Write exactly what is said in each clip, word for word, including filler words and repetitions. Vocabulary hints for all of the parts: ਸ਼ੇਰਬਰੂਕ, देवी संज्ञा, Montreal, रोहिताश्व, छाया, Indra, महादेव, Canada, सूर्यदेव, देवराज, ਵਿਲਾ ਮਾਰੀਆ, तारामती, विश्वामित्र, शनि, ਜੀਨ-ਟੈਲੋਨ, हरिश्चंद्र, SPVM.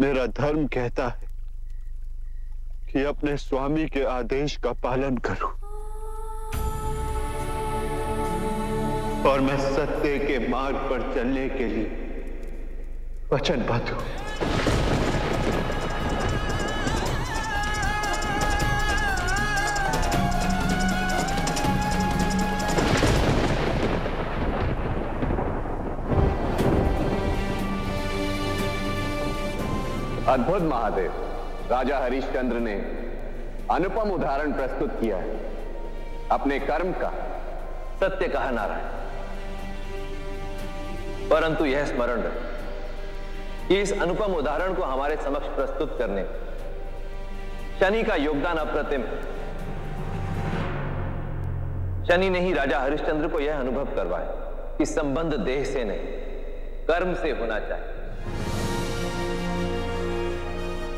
मेरा धर्म कहता है कि अपने स्वामी के आदेश का पालन करूं और मैं सत्य के मार्ग पर चलने के लिए वचनबद्ध हूं। अद्भुत महादेव, राजा हरिश्चंद्र ने अनुपम उदाहरण प्रस्तुत किया है। अपने कर्म का सत्य कहा नारायण, परंतु यह स्मरण रखें कि इस अनुपम उदाहरण को हमारे समक्ष प्रस्तुत करने शनि का योगदान अप्रतिम है। शनि ने ही राजा हरिश्चंद्र को यह अनुभव करवाया कि संबंध देह से नहीं, कर्म से होना चाहिए।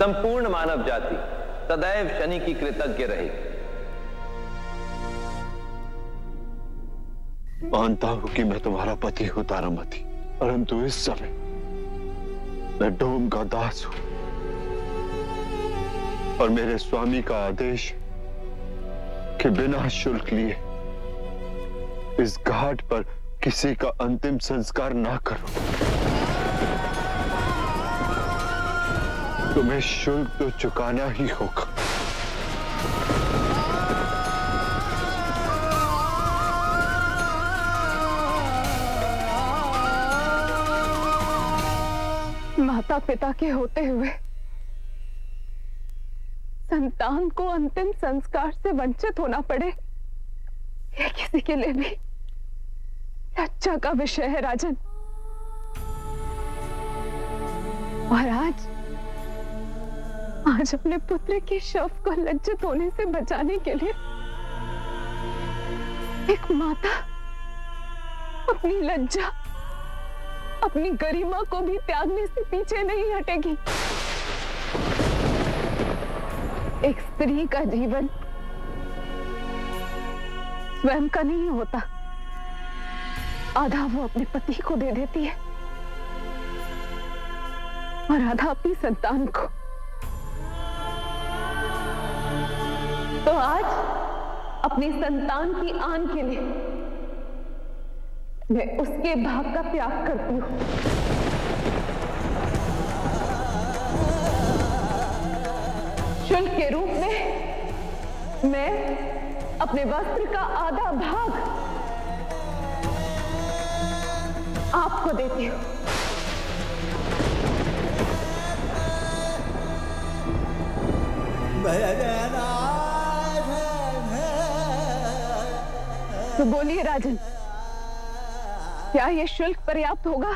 संपूर्ण मानव जाति सदैव शनि की कृतज्ञ रहेगी। मानता हूं कि मैं तुम्हारा पति हूं तारामती, परंतु इस समय मैं डोम का दास हूं और मेरे स्वामी का आदेश कि बिना शुल्क लिए इस घाट पर किसी का अंतिम संस्कार ना करो। तुम्हें शुल्क तो चुकाना ही होगा। माता पिता के होते हुए संतान को अंतिम संस्कार से वंचित होना पड़े, यह किसी के लिए भी लज्जा का विषय है राजन। और आज आज अपने पुत्र के शव को लज्जित होने से बचाने के लिए एक माता अपनी लज्जा, अपनी गरिमा को भी त्यागने से पीछे नहीं हटेगी। एक स्त्री का जीवन स्वयं का नहीं होता, आधा वो अपने पति को दे देती है और आधा अपनी संतान को। तो आज अपनी संतान की आन के लिए मैं उसके भाग का त्याग करती हूँ। शुल्क के रूप में मैं अपने वस्त्र का आधा भाग आपको देती हूँ। तो बोलिए राजन, क्या ये शुल्क पर्याप्त होगा?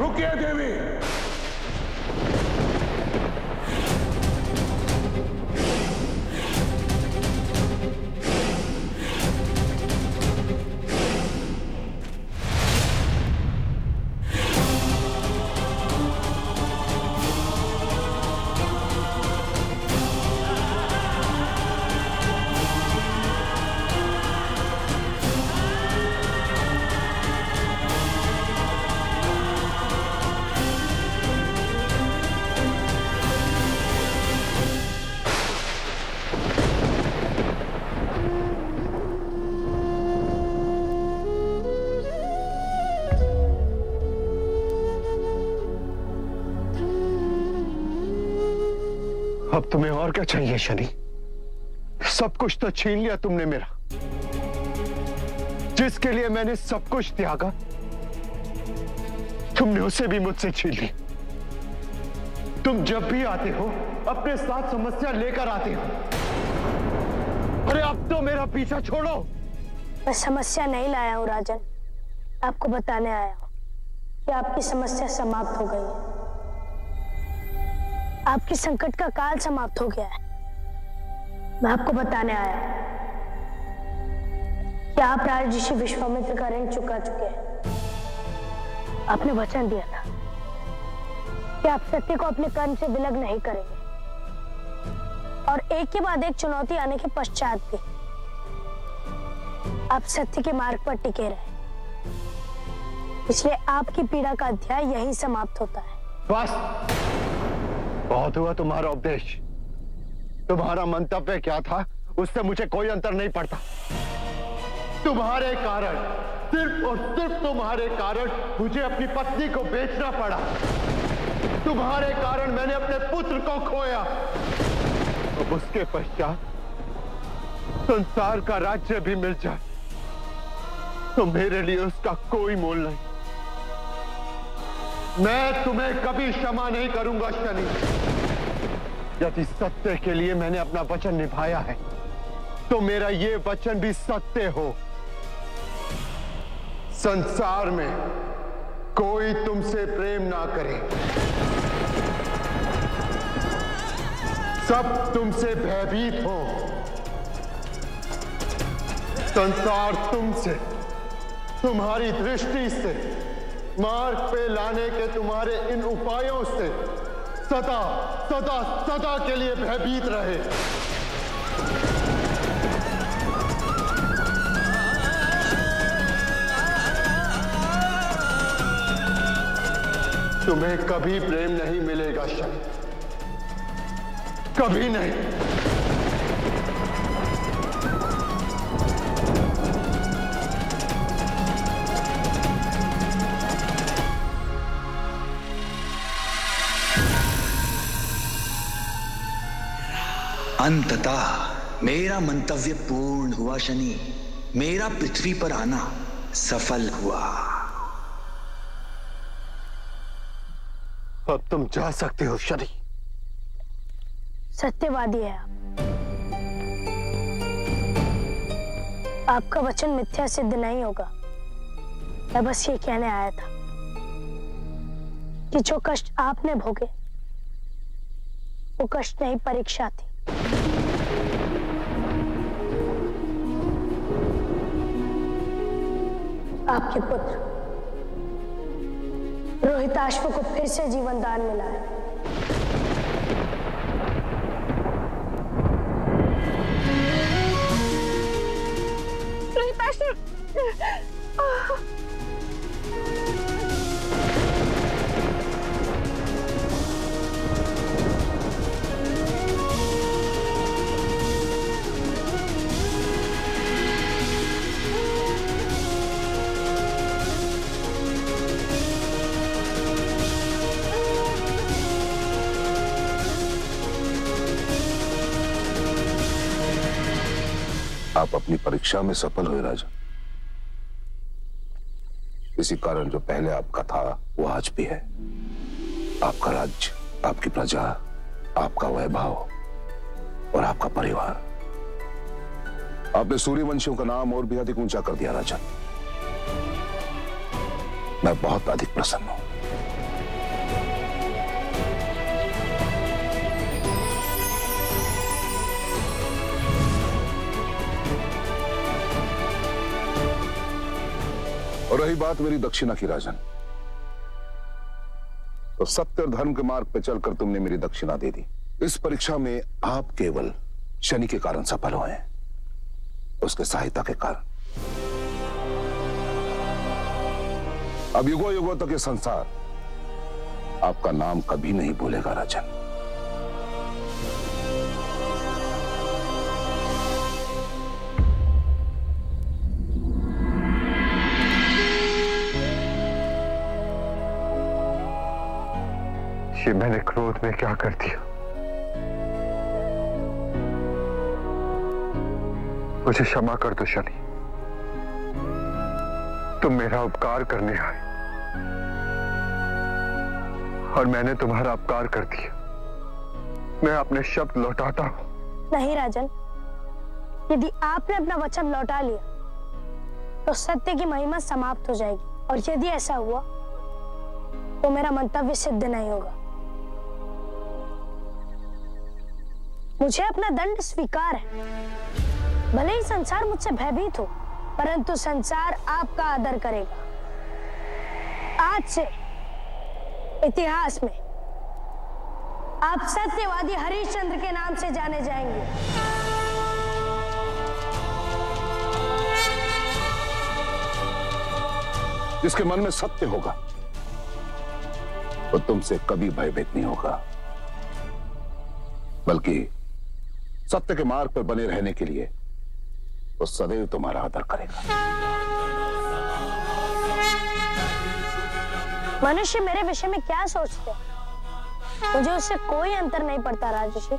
रुकिए देवी, अब तुम्हें और क्या चाहिए शनि? सब कुछ तो छीन लिया तुमने मेरा, जिसके लिए मैंने सब कुछ त्यागा, तुमने उसे भी मुझसे छीन लिया। तुम जब भी आते हो अपने साथ समस्या लेकर आते हो। अरे अब तो मेरा पीछा छोड़ो। मैं समस्या नहीं लाया हूं राजन, आपको बताने आया हूं कि आपकी समस्या समाप्त हो गई है। आपके संकट का काल समाप्त हो गया है। मैं आपको बताने आया क्या प्रायश्चित विश्वामित्र का ऋण चुका चुके हैं। आपने वचन दिया था कि आप सत्य को अपने कर्म से विलग नहीं करेंगे और एक के बाद एक चुनौती आने के पश्चात भी आप सत्य के मार्ग पर टिके रहे, इसलिए आपकी पीड़ा का अध्याय यहीं समाप्त होता है। बस बहुत हुआ तुम्हारा उपदेश, तुम्हारा मंतव्य क्या था उससे मुझे कोई अंतर नहीं पड़ता। तुम्हारे कारण, सिर्फ और सिर्फ तुम्हारे कारण मुझे अपनी पत्नी को बेचना पड़ा, तुम्हारे कारण मैंने अपने पुत्र को खोया। अब उसके पश्चात संसार का राज्य भी मिल जाए तो मेरे लिए उसका कोई मोल नहीं। मैं तुम्हें कभी क्षमा नहीं करूंगा शनि। यदि सत्य के लिए मैंने अपना वचन निभाया है तो मेरा ये वचन भी सत्य हो। संसार में कोई तुमसे प्रेम ना करे, सब तुमसे भयभीत हो, संसार तुमसे, तुम्हारी दृष्टि से, मार्ग पे लाने के तुम्हारे इन उपायों से सदा सदा सदा के लिए भयभीत रहे। तुम्हें कभी प्रेम नहीं मिलेगा शनि, कभी नहीं। अंततः मेरा मंतव्य पूर्ण हुआ शनि, मेरा पृथ्वी पर आना सफल हुआ। अब तुम जा सकते हो शनि। सत्यवादी है आप, आपका वचन मिथ्या सिद्ध नहीं होगा। मैं बस ये कहने आया था कि जो कष्ट आपने भोगे वो कष्ट नहीं परीक्षा थी। आपके पुत्र रोहिताश्व को फिर से जीवन दान मिला है। रोहिताश्व, आप अपनी परीक्षा में सफल हुए राजा, इसी कारण जो पहले आपका था वो आज भी है। आपका राज्य, आपकी प्रजा, आपका वैभव और आपका परिवार। आपने सूर्यवंशियों का नाम और भी अधिक ऊंचा कर दिया राजा। मैं बहुत अधिक प्रसन्न हूं। और रही बात मेरी दक्षिणा की राजन, तो सत्य और धर्म के मार्ग पर चलकर तुमने मेरी दक्षिणा दे दी। इस परीक्षा में आप केवल शनि के कारण सफल हुए हैं, उसके सहायता के कारण। अब युगों युगों तक ये संसार आपका नाम कभी नहीं भूलेगा राजन। मैंने क्रोध में क्या कर दिया? मुझे क्षमा कर दो शनि, तुम मेरा उपकार करने आए और मैंने तुम्हारा उपकार कर दिया। मैं अपने शब्द लौटाता हूं। नहीं राजन, यदि आपने अपना वचन लौटा लिया तो सत्य की महिमा समाप्त हो जाएगी, और यदि ऐसा हुआ तो मेरा मंतव्य सिद्ध नहीं होगा। मुझे अपना दंड स्वीकार है, भले ही संसार मुझसे भयभीत हो। परंतु संसार आपका आदर करेगा। आज से इतिहास में आप सत्यवादी हरिश्चंद्र के नाम से जाने जाएंगे। जिसके मन में सत्य होगा वो तुमसे कभी भयभीत नहीं होगा, बल्कि सत्य के मार्ग पर बने रहने के लिए वो सदैव तुम्हारा आदर करेगा। मनुष्य मेरे विषय में क्या सोचते हैं, मुझे उससे कोई अंतर नहीं पड़ता राजर्षि,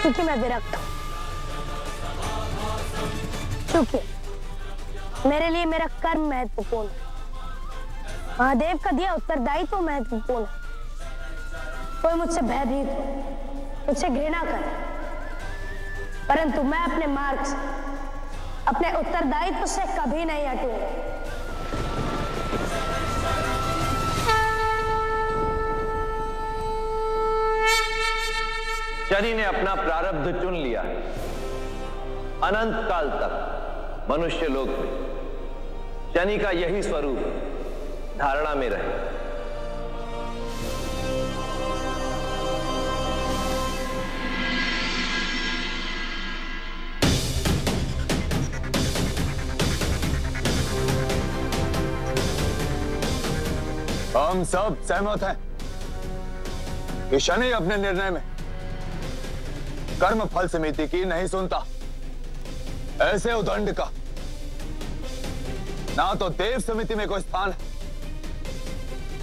क्योंकि मैं विरक्त हूं। क्योंकि मेरे लिए मेरा कर्म महत्वपूर्ण है, महादेव का दिया उत्तरदायित्व तो महत्वपूर्ण है। कोई मुझसे भयभीत हो, मुझसे घृणा करे, परंतु मैं अपने मार्ग से, अपने उत्तरदायित्व तो से कभी नहीं हटूंगा। शनि ने अपना प्रारब्ध चुन लिया है। अनंत काल तक मनुष्य लोक में शनि का यही स्वरूप धारणा में रहे। हम सब सहमत हैं कि शनि अपने निर्णय में कर्म फल समिति की नहीं सुनता। ऐसे उद्दंड का ना तो देव समिति में कोई स्थान है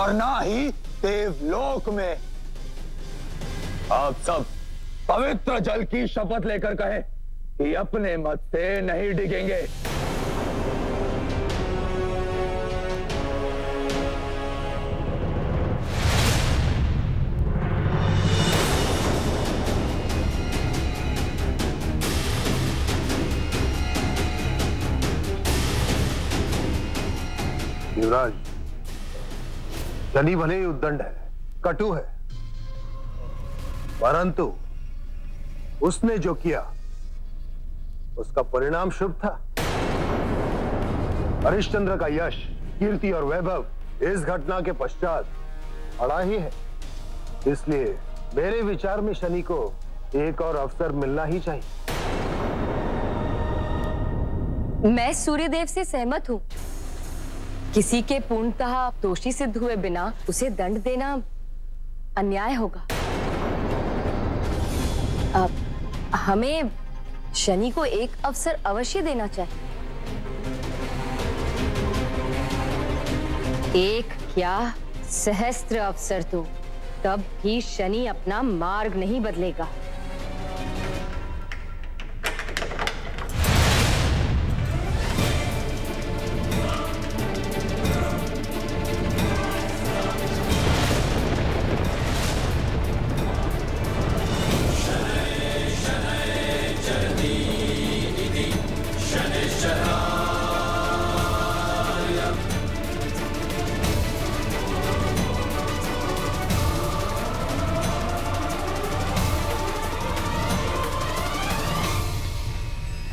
और ना ही देवलोक में। आप सब पवित्र जल की शपथ लेकर कहें कि अपने मत से नहीं डिगेंगे। देवराज, शनि भले ही उद्दंड है, कटु है, परंतु उसने जो किया उसका परिणाम शुभ था। हरिश्चंद्र का यश, कीर्ति और वैभव इस घटना के पश्चात अड़ा ही है। इसलिए मेरे विचार में शनि को एक और अवसर मिलना ही चाहिए। मैं सूर्यदेव से सहमत हूं। किसी के पूर्णतः दोषी सिद्ध हुए बिना उसे दंड देना अन्याय होगा। अब हमें शनि को एक अवसर अवश्य देना चाहिए। एक क्या सहस्त्र अवसर दो, तब भी शनि अपना मार्ग नहीं बदलेगा।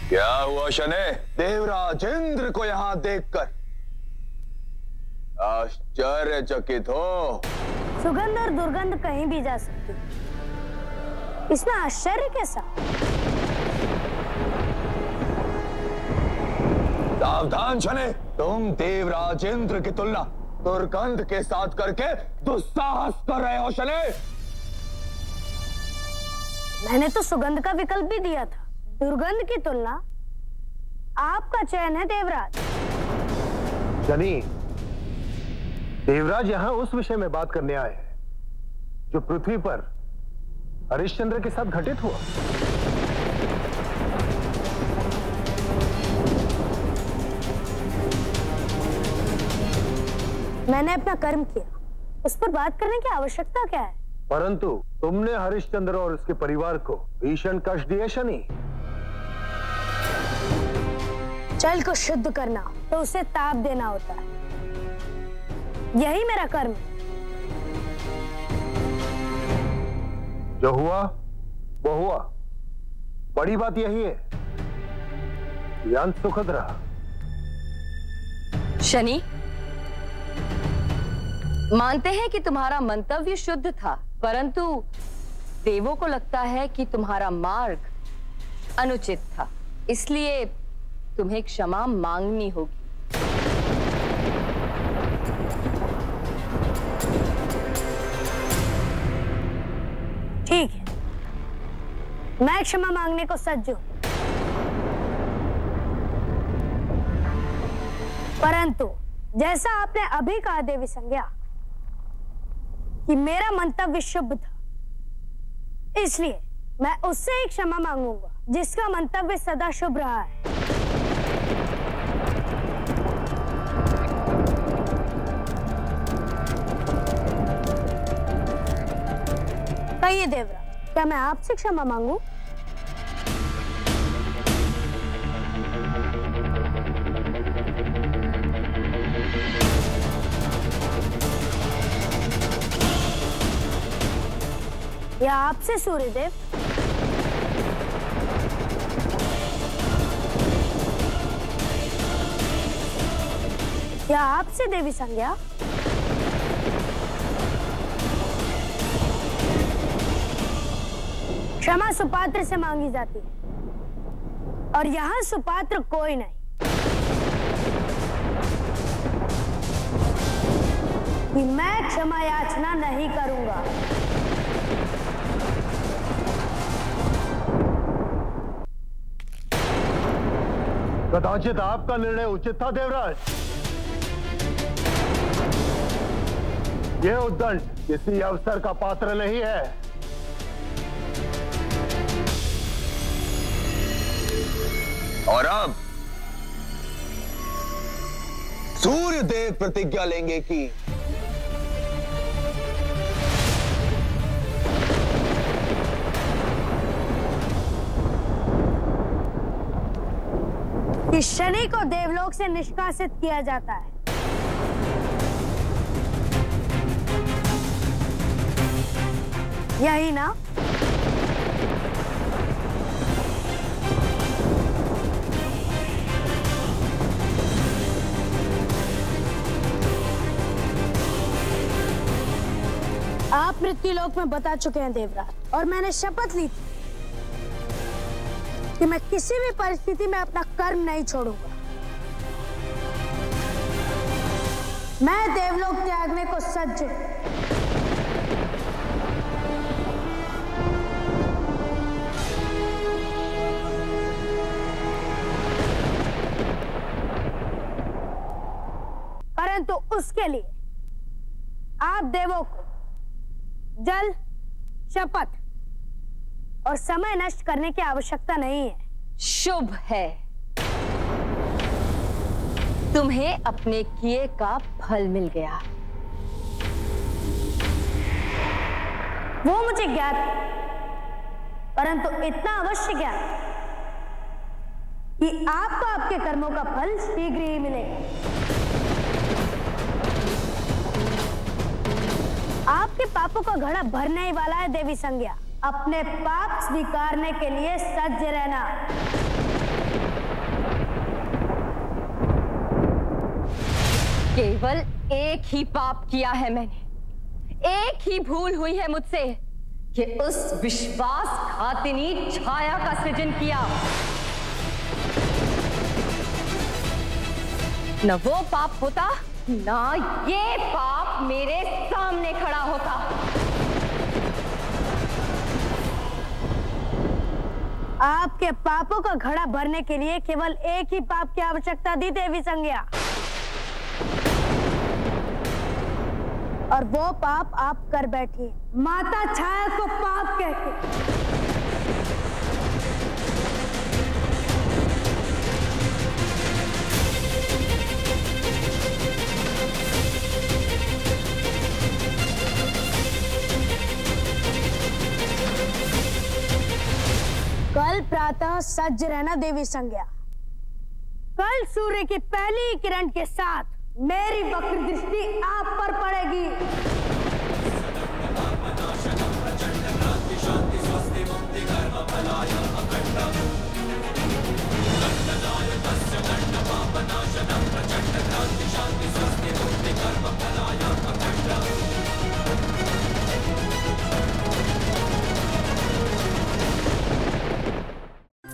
क्या हुआ शनि? देवराज इंद्र को यहां देखकर आश्चर्यचकित हो। सुगंध और दुर्गंध कहीं भी जा सकती, इसमें आश्चर्य कैसा? सावधान शनि, तुम देवराज इंद्र की तुलना दुर्गंध के साथ करके दुस्साहस कर रहे हो। शनि, मैंने तो सुगंध का विकल्प भी दिया था, दुर्गंध की तुलना आपका चयन है देवराज। शनि, देवराज यहां उस विषय में बात करने आए हैं जो पृथ्वी पर हरिश्चंद्र के साथ घटित हुआ। मैंने अपना कर्म किया, उस पर बात करने की आवश्यकता क्या है? परंतु तुमने हरिश्चंद्र और उसके परिवार को भीषण कष्ट दिए। शनि, जल को शुद्ध करना तो उसे ताप देना होता है, यही मेरा कर्म। जो हुआ वो हुआ, बड़ी बात यही है यान सुखद रहा। शनि, मानते हैं कि तुम्हारा मंतव्य शुद्ध था, परंतु देवों को लगता है कि तुम्हारा मार्ग अनुचित था, इसलिए तुम्हें क्षमा मांगनी होगी। ठीक है, मैं क्षमा मांगने को सज्ज हूं, परंतु जैसा आपने अभी कहा देवी संज्ञा कि मेरा मंतव्य शुभ था, इसलिए मैं उससे ही क्षमा मांगूंगा जिसका मंतव्य सदा शुभ रहा है। कहिए देवराज, क्या मैं आपसे क्षमा मांगूं? या आपसे सूर्यदेव? या आपसे देवी संज्ञा? क्षमा सुपात्र से मांगी जाती है और यहाँ सुपात्र कोई नहीं कि मैं क्षमा याचना नहीं करूंगा। कदाचित आपका निर्णय उचित था देवराज। यह उद्दंड किसी अवसर का पात्र नहीं है। और अब सूर्यदेव प्रतिज्ञा लेंगे कि शनि को देवलोक से निष्कासित किया जाता है। यही ना? आप मृत्युलोक में बता चुके हैं देवराज, और मैंने शपथ ली थी कि मैं किसी भी परिस्थिति में अपना कर्म नहीं छोड़ूंगा। मैं देवलोक त्यागने को सज्ज हूं। परंतु उसके लिए आप देवों को जल, शपथ और समय नष्ट करने की आवश्यकता नहीं है। शुभ है, तुम्हें अपने किए का फल मिल गया। वो मुझे ज्ञात, परंतु इतना अवश्य ज्ञात कि आपको आपके कर्मों का फल शीघ्र ही मिलेगा। आपके पापों का घड़ा भरने ही वाला है देवी संज्ञा। अपने पाप स्वीकारने के लिए सज्ज रहना। केवल एक ही पाप किया है मैंने, एक ही भूल हुई है मुझसे कि उस विश्वासघातिनी छाया का सृजन किया। न वो पाप होता, ना ये पाप मेरे सामने खड़ा होता। आपके पापों का घड़ा भरने के लिए केवल एक ही पाप की आवश्यकता दी देवी संज्ञा, और वो पाप आप कर बैठी। माता छाया को पाप कहते। कल प्रातः सज्ज रहना देवी संज्ञा। कल सूर्य की पहली किरण के साथ मेरी वक्र दृष्टि आप पर पड़ेगी।